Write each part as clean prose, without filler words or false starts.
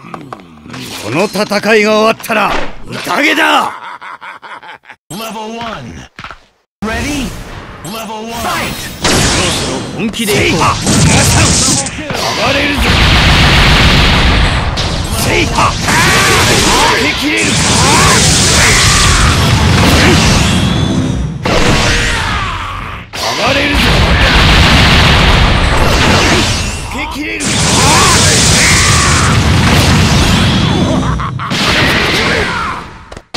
この戦いが終わったら宴だ。 Level 1 Ready? Level 1 Fight! 本気でいこう。暴れるぞ。セイハー当て切れるか。暴れるぞ。受け切れるか。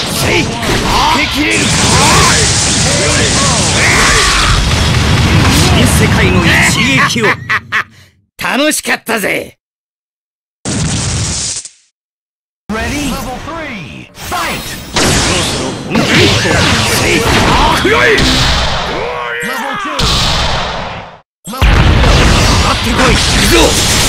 新世界の一撃を楽しかったぜ。待ってこい。行くぞ。